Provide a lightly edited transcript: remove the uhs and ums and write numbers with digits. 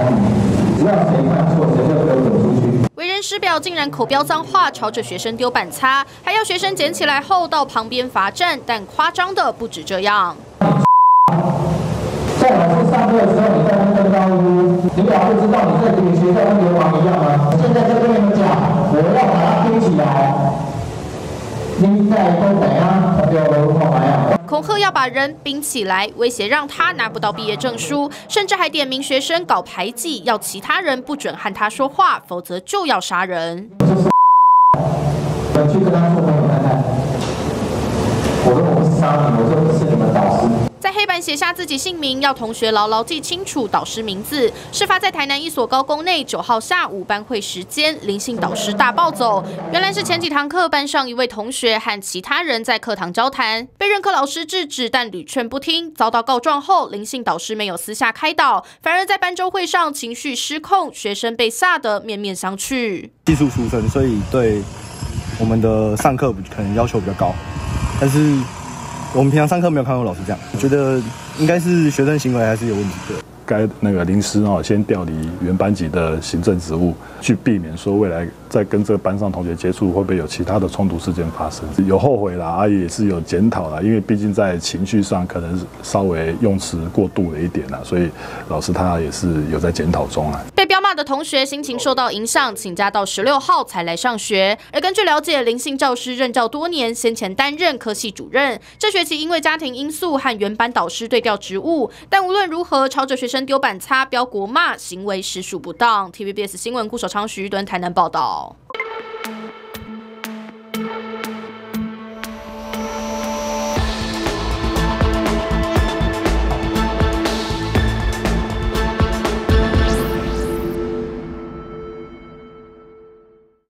打你，只要谁犯错，谁就给我滚出去。为人师表竟然口飙脏话，朝着学生丢板擦，还要学生捡起来后到旁边罚站。但夸张的不止这样。 在老师上课的时候，你在那边高呼，你老师知道你在学校跟流氓一样吗？现在就跟你们讲，我要把他丢起来，你再不等啊，他就流氓了。恐吓要把人冰起来，威胁让他拿不到毕业证书，甚至还点名学生搞排挤，要其他人不准和他说话，否则就要杀人。我去跟他说朋友看看，我不杀你，我说是你们导师。 在黑板写下自己姓名，要同学牢牢记清楚导师名字。事发在台南一所高工内，9号下午班会时间，林姓导师大暴走。原来是前几堂课班上一位同学和其他人在课堂交谈，被任课老师制止，但屡劝不听，遭到告状后，林姓导师没有私下开导，反而在班周会上情绪失控，学生被吓得面面相觑。技术出身，所以对我们的上课可能要求比较高，但是。 我们平常上课没有看过老师这样，觉得应该是学生行为还是有问题的。该那个林师哦，先调离原班级的行政职务，去避免说未来在跟这个班上同学接触会不会有其他的冲突事件发生。有后悔啦，啊也是有检讨啦，因为毕竟在情绪上可能稍微用词过度了一点啦，所以老师他也是有在检讨中啊。 的同学心情受到影响，请假到16号才来上学。而根据了解，林姓教师任教多年，先前担任科系主任，这学期因为家庭因素和原班导师对调职务。但无论如何，朝着学生丢板擦、飙国骂，行为实属不当。TVBS 新闻顾守昌、徐玉敦台南报道。